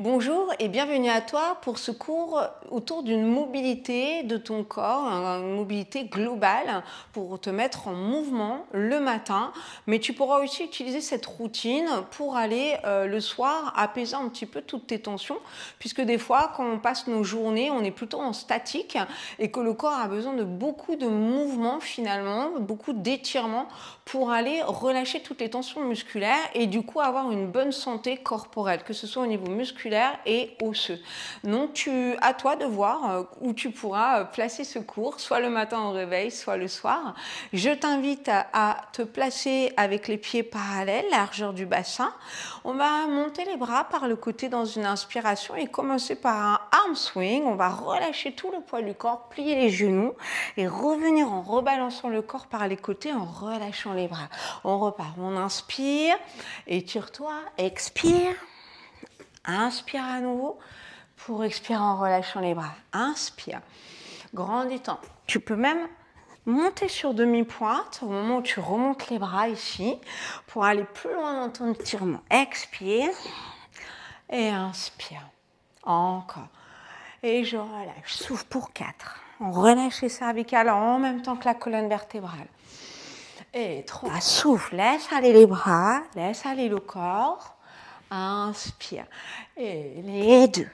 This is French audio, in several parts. Bonjour et bienvenue à toi pour ce cours autour d'une mobilité de ton corps, une mobilité globale pour te mettre en mouvement le matin. Mais tu pourras aussi utiliser cette routine pour aller le soir apaiser un petit peu toutes tes tensions, puisque des fois quand on passe nos journées, on est plutôt en statique et que le corps a besoin de beaucoup de mouvements finalement, beaucoup d'étirements pour aller relâcher toutes les tensions musculaires et du coup avoir une bonne santé corporelle, que ce soit au niveau musculaire et osseux. Donc à toi de voir où tu pourras placer ce cours, soit le matin au réveil, soit le soir. Je t'invite à te placer avec les pieds parallèles, largeur du bassin. On va monter les bras par le côté dans une inspiration et commencer par un arm swing. On va relâcher tout le poids du corps, plier les genoux et revenir en rebalançant le corps par les côtés en relâchant les bras. On repart, on inspire, étire-toi, expire. Inspire à nouveau pour expirer en relâchant les bras. Inspire. Grandis-toi. Tu peux même monter sur demi-pointe au moment où tu remontes les bras ici pour aller plus loin dans ton étirement. Expire et inspire. Encore. Et je relâche. Souffle pour 4. On relâche les cervicales en même temps que la colonne vertébrale. Et 3. Souffle. Laisse aller les bras. Laisse aller le corps. Inspire. Et les 2.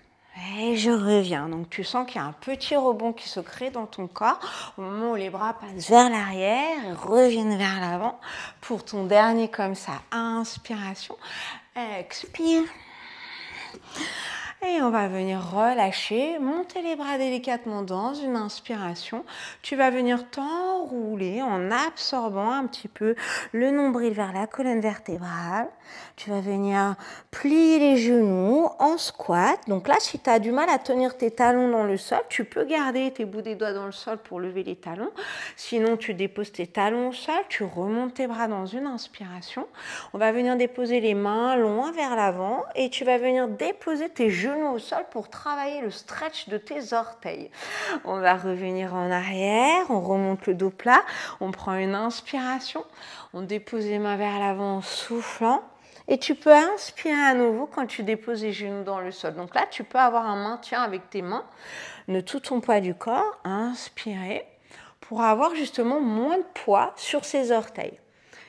Et je reviens. Donc, tu sens qu'il y a un petit rebond qui se crée dans ton corps au moment où les bras passent vers l'arrière et reviennent vers l'avant pour ton dernier comme ça. Inspiration. Expire. Et on va venir relâcher, monter les bras délicatement dans une inspiration. Tu vas venir t'enrouler en absorbant un petit peu le nombril vers la colonne vertébrale. Tu vas venir plier les genoux en squat. Donc là, si tu as du mal à tenir tes talons dans le sol, tu peux garder tes bouts des doigts dans le sol pour lever les talons. Sinon, tu déposes tes talons au sol, tu remontes tes bras dans une inspiration. On va venir déposer les mains loin vers l'avant et tu vas venir déposer tes genoux au sol pour travailler le stretch de tes orteils. On va revenir en arrière, on remonte le dos plat, on prend une inspiration, on dépose les mains vers l'avant en soufflant. Et tu peux inspirer à nouveau quand tu déposes les genoux dans le sol. Donc là, tu peux avoir un maintien avec tes mains de tout ton poids du corps. Inspirer pour avoir justement moins de poids sur ses orteils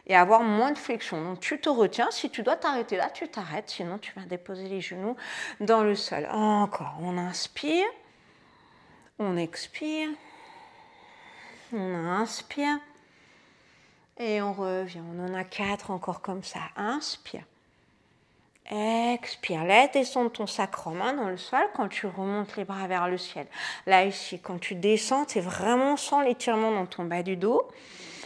et avoir moins de flexion. Donc tu te retiens. Si tu dois t'arrêter là, tu t'arrêtes. Sinon, tu vas déposer les genoux dans le sol. Encore. On inspire. On expire. On inspire. Et on revient. On en a 4 encore comme ça. Inspire. Expire. Laisse descendre ton sacrum dans le sol quand tu remontes les bras vers le ciel. Là, ici, quand tu descends, tu es vraiment sans l'étirement dans ton bas du dos.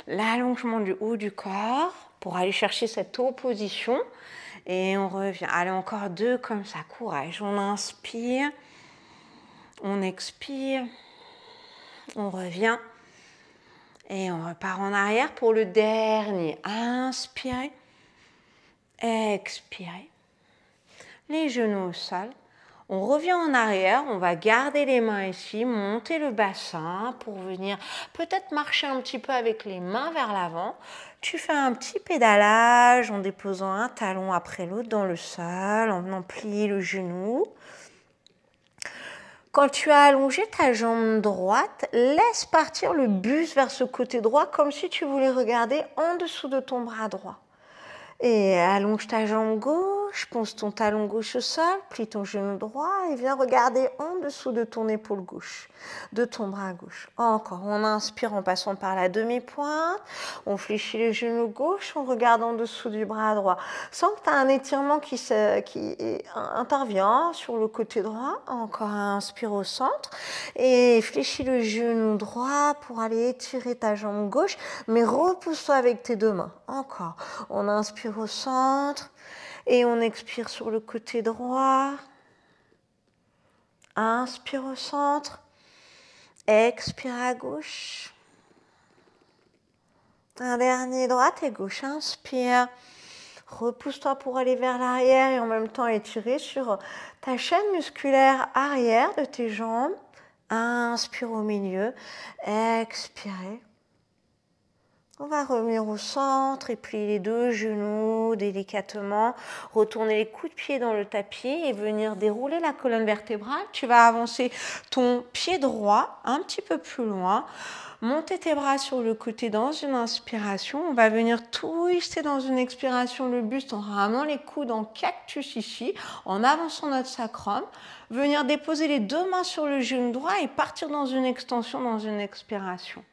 L'allongement du haut du corps pour aller chercher cette opposition. Et on revient. Allez, encore 2 comme ça. Courage. On inspire. On expire. On revient. Et on repart en arrière pour le dernier. Inspirez, expirez. Les genoux au sol. On revient en arrière, on va garder les mains ici, monter le bassin pour venir peut-être marcher un petit peu avec les mains vers l'avant. Tu fais un petit pédalage en déposant un talon après l'autre dans le sol, en venant plier le genou. Quand tu as allongé ta jambe droite, laisse partir le buste vers ce côté droit comme si tu voulais regarder en dessous de ton bras droit. Et allonge ta jambe gauche, ponce ton talon gauche au sol, plie ton genou droit et viens regarder en dessous de ton épaule gauche, de ton bras gauche. Encore, on inspire en passant par la demi-pointe, on fléchit le genou gauche, on regarde en dessous du bras droit. Sans que tu as un étirement qui intervient sur le côté droit. Encore, inspire au centre et fléchis le genou droit pour aller étirer ta jambe gauche, mais repousse-toi avec tes 2 mains. Encore, on inspire au centre et on expire sur le côté droit. Inspire au centre, expire à gauche. Un dernier, droite et gauche. Inspire, repousse-toi pour aller vers l'arrière et en même temps étirer sur ta chaîne musculaire arrière de tes jambes. Inspire au milieu, expirez. On va revenir au centre et plier les deux genoux délicatement. Retourner les coups de pied dans le tapis et venir dérouler la colonne vertébrale. Tu vas avancer ton pied droit un petit peu plus loin. Monter tes bras sur le côté dans une inspiration. On va venir twister dans une expiration le buste en ramenant les coudes en cactus ici, en avançant notre sacrum. Venir déposer les deux mains sur le genou droit et partir dans une extension, dans une expiration.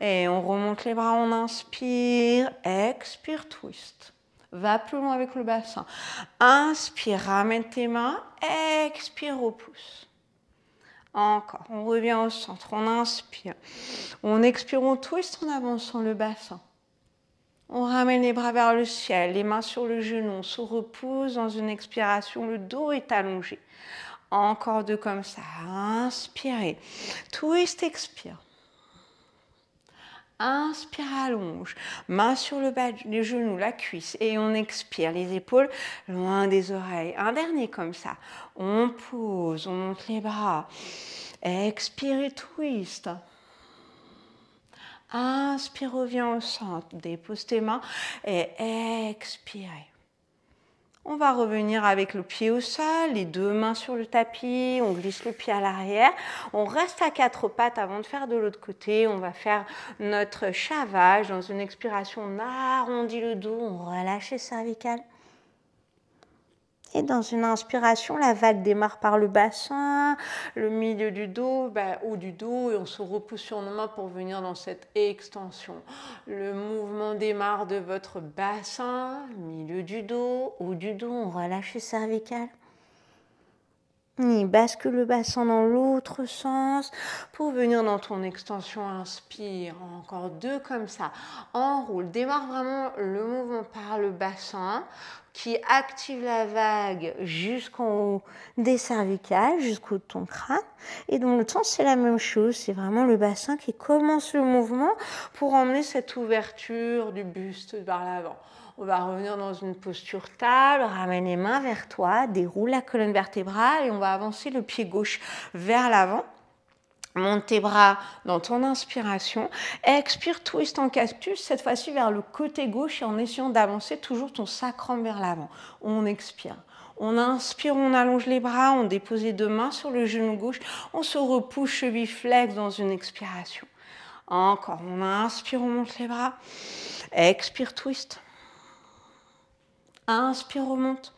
Et on remonte les bras, on inspire, expire, twist. Va plus loin avec le bassin. Inspire, ramène tes mains, expire, repousse. Encore, on revient au centre, on inspire. On expire, on twist en avançant le bassin. On ramène les bras vers le ciel, les mains sur le genou, on se repousse dans une expiration, le dos est allongé. Encore deux comme ça, inspirez, twist, expire. Inspire, allonge, main sur le bas des genoux, la cuisse et on expire, les épaules loin des oreilles. Un dernier comme ça, on pose, on monte les bras, expire et twist. Inspire, reviens au centre, dépose tes mains et expire. On va revenir avec le pied au sol, les deux mains sur le tapis, on glisse le pied à l'arrière. On reste à quatre pattes avant de faire de l'autre côté. On va faire notre chavage dans une expiration. On arrondit le dos, on relâche les cervicales. Et dans une inspiration, la vague démarre par le bassin, le milieu du dos, haut du dos, et on se repousse sur nos mains pour venir dans cette extension. Le mouvement démarre de votre bassin, milieu du dos, haut du dos, on relâche les cervicales. Et bascule le bassin dans l'autre sens pour venir dans ton extension. Inspire, encore deux comme ça. Enroule, démarre vraiment le mouvement par le bassin qui active la vague jusqu'en haut des cervicales, jusqu'au haut de ton crâne. Et dans l'autre sens, c'est la même chose. C'est vraiment le bassin qui commence le mouvement pour emmener cette ouverture du buste vers l'avant. On va revenir dans une posture table, ramène les mains vers toi, déroule la colonne vertébrale et on va avancer le pied gauche vers l'avant. Monte tes bras dans ton inspiration, expire, twist en cactus, cette fois-ci vers le côté gauche et en essayant d'avancer toujours ton sacrum vers l'avant. On expire. On inspire, on allonge les bras, on dépose les deux mains sur le genou gauche, on se repousse cheville flex dans une expiration. Encore, on inspire, on monte les bras, expire, twist. Inspire, remonte,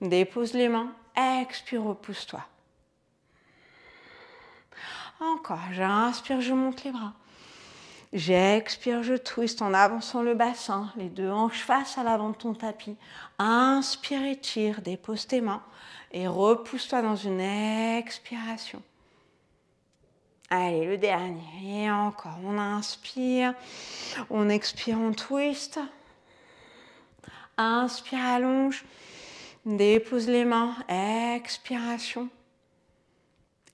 dépose les mains, expire, repousse-toi. Encore, j'inspire, je monte les bras. J'expire, je twist en avançant le bassin, les deux hanches face à l'avant de ton tapis. Inspire, étire, dépose tes mains et repousse-toi dans une expiration. Allez, le dernier, et encore, on inspire, on expire, on twist. Inspire, allonge, dépose les mains, expiration.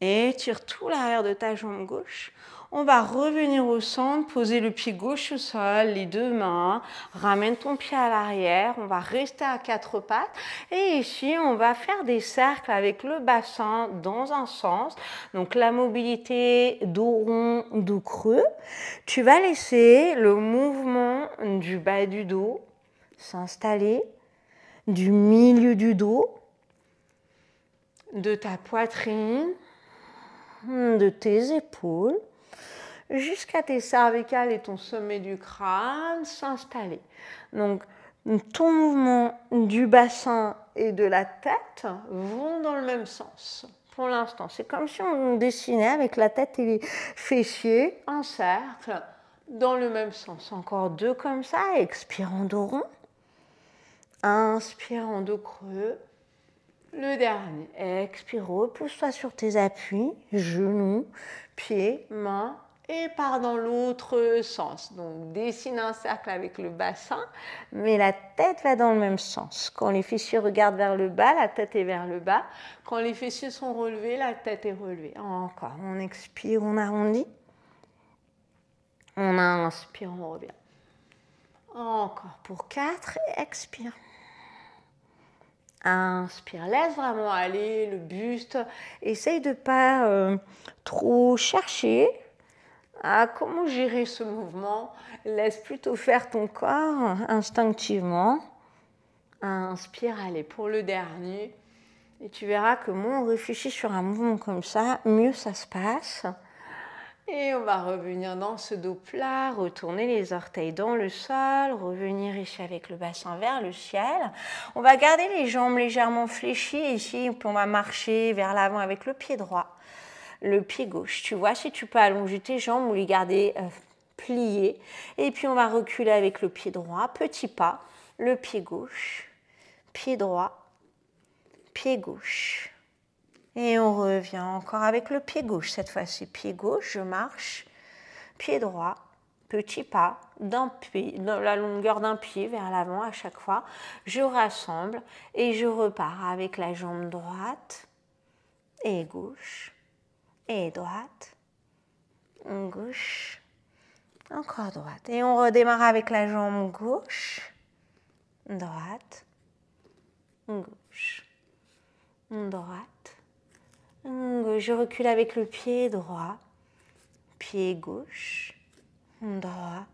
Étire tout l'arrière de ta jambe gauche. On va revenir au centre, poser le pied gauche au sol, les deux mains. Ramène ton pied à l'arrière, on va rester à quatre pattes. Et ici, on va faire des cercles avec le bassin dans un sens. Donc la mobilité dos rond, dos creux. Tu vas laisser le mouvement du bas du dos s'installer du milieu du dos, de ta poitrine, de tes épaules, jusqu'à tes cervicales et ton sommet du crâne s'installer. Donc, ton mouvement du bassin et de la tête vont dans le même sens. Pour l'instant, c'est comme si on dessinait avec la tête et les fessiers un cercle dans le même sens. Encore deux comme ça, expire en dos rond. Inspire en dos creux. Le dernier. Expire, repousse-toi sur tes appuis, genoux, pieds, mains et pars dans l'autre sens. Donc, dessine un cercle avec le bassin, mais la tête va dans le même sens. Quand les fessiers regardent vers le bas, la tête est vers le bas. Quand les fessiers sont relevés, la tête est relevée. Encore. On expire, on arrondit. On inspire, on revient. Encore pour 4 et expire. Inspire, laisse vraiment aller le buste. Essaye de ne pas trop chercher. à comment gérer ce mouvement, laisse plutôt faire ton corps instinctivement. Inspire, allez, pour le dernier. Et tu verras que moins on réfléchit sur un mouvement comme ça, mieux ça se passe. Et on va revenir dans ce dos plat, retourner les orteils dans le sol, revenir ici avec le bassin vers le ciel. On va garder les jambes légèrement fléchies ici, puis on va marcher vers l'avant avec le pied droit, le pied gauche. Tu vois, si tu peux allonger tes jambes ou les garder pliées. Et puis on va reculer avec le pied droit, petit pas, le pied gauche, pied droit, pied gauche. Et on revient encore avec le pied gauche. Cette fois-ci, pied gauche, je marche. Pied droit, petit pas, dans la longueur d'un pied vers l'avant à chaque fois. Je rassemble et je repars avec la jambe droite et gauche. Et droite, gauche, encore droite. Et on redémarre avec la jambe gauche, droite, gauche, droite. Je recule avec le pied droit, pied gauche, droit,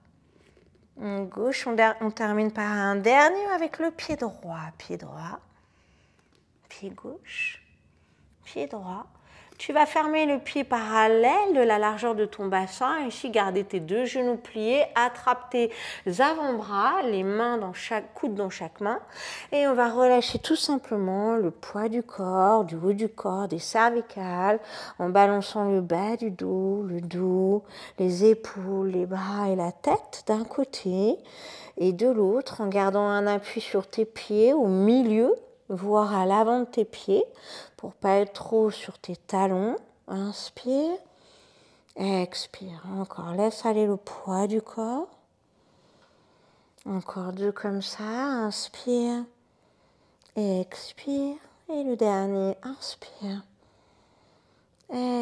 gauche. On termine par un dernier avec le pied droit, pied droit, pied gauche, pied droit. Tu vas fermer le pied parallèle de la largeur de ton bassin. Ici, garder tes deux genoux pliés, attrape tes avant-bras, les mains dans chaque coude, dans chaque main. Et on va relâcher tout simplement le poids du corps, du haut du corps, des cervicales, en balançant le bas du dos, le dos, les épaules, les bras et la tête d'un côté et de l'autre, en gardant un appui sur tes pieds au milieu, voire à l'avant de tes pieds, pour pas être trop sur tes talons. Inspire, expire. Encore, laisse aller le poids du corps. Encore deux comme ça. Inspire, expire. Et le dernier, inspire,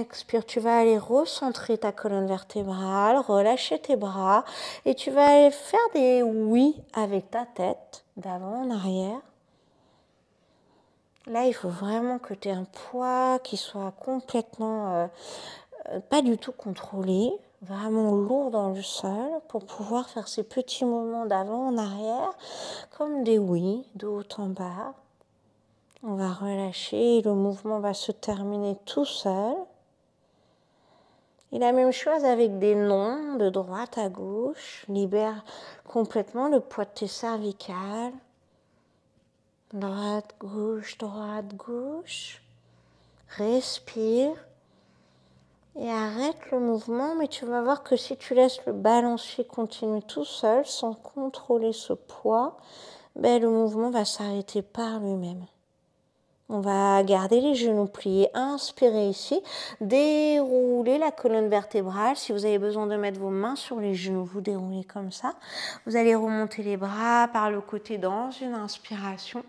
expire. Tu vas aller recentrer ta colonne vertébrale, relâcher tes bras. Et tu vas aller faire des oui avec ta tête, d'avant en arrière. Là, il faut vraiment que tu aies un poids qui soit complètement, pas du tout contrôlé, vraiment lourd dans le sol, pour pouvoir faire ces petits mouvements d'avant en arrière, comme des oui, de haut en bas. On va relâcher, et le mouvement va se terminer tout seul. Et la même chose avec des non, de droite à gauche. Libère complètement le poids de tes cervicales. Droite, gauche, droite, gauche. Respire. Et arrête le mouvement, mais tu vas voir que si tu laisses le balancier continuer tout seul, sans contrôler ce poids, ben le mouvement va s'arrêter par lui-même. On va garder les genoux pliés, inspirer ici, dérouler la colonne vertébrale. Si vous avez besoin de mettre vos mains sur les genoux, vous déroulez comme ça. Vous allez remonter les bras par le côté dans une inspiration.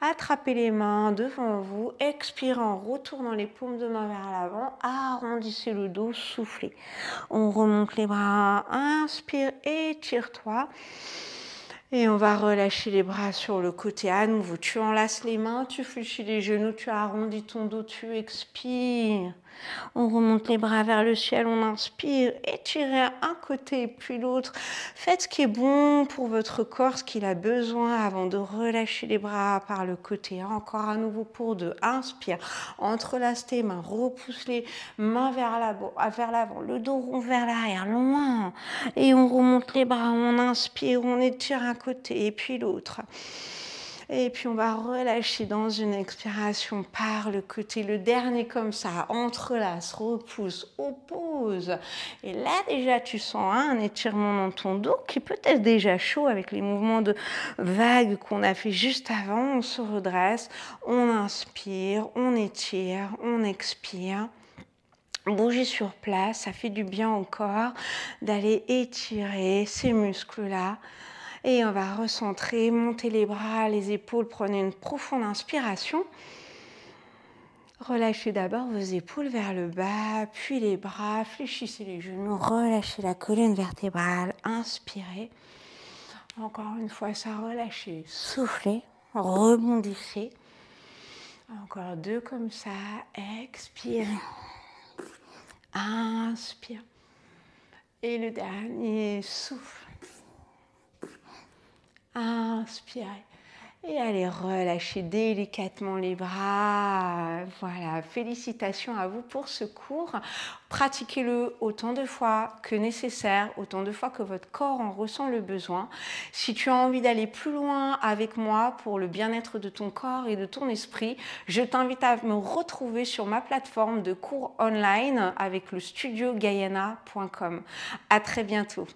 Attrapez les mains devant vous, expirez en retournant les paumes de main vers l'avant, arrondissez le dos, soufflez. On remonte les bras, inspire, étire-toi. Et on va relâcher les bras sur le côté à nouveau. Tu enlaces les mains, tu fléchis les genoux, tu arrondis ton dos, tu expires. On remonte les bras vers le ciel, on inspire, étirez un côté puis l'autre. Faites ce qui est bon pour votre corps, ce qu'il a besoin avant de relâcher les bras par le côté. Encore à nouveau pour deux, inspire, entrelace tes mains, repousse les mains vers l'avant, le dos rond vers l'arrière, loin. Et on remonte les bras, on inspire, on étire un côté et puis l'autre. Et puis on va relâcher dans une expiration par le côté, le dernier comme ça, entrelace, repousse, oppose. Et là déjà tu sens un étirement dans ton dos qui peut être déjà chaud avec les mouvements de vague qu'on a fait juste avant. On se redresse, on inspire, on étire, on expire. Bouger sur place, ça fait du bien au corps d'aller étirer ces muscles-là. Et on va recentrer, monter les bras, les épaules, prenez une profonde inspiration. Relâchez d'abord vos épaules vers le bas, puis les bras, fléchissez les genoux, relâchez la colonne vertébrale, inspirez. Encore une fois, ça relâchez, soufflez, rebondissez. Encore deux comme ça, expire, inspire. Et le dernier souffle. Inspirez. Et allez relâcher délicatement les bras. Voilà, félicitations à vous pour ce cours. Pratiquez-le autant de fois que nécessaire, autant de fois que votre corps en ressent le besoin. Si tu as envie d'aller plus loin avec moi pour le bien-être de ton corps et de ton esprit, je t'invite à me retrouver sur ma plateforme de cours online avec le studiogayana.com. À très bientôt.